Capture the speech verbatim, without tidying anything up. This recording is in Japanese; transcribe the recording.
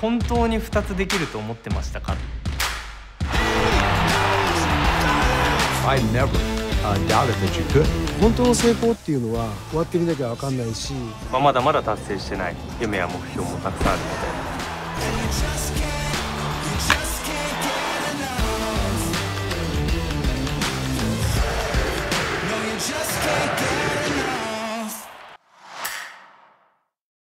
本当にふたつできると思ってましたか？ I never doubted that you could. 本当の成功っていうのは終わってみなきゃ分かんないし、まあまだまだ達成してない夢や目標もたくさんあるので。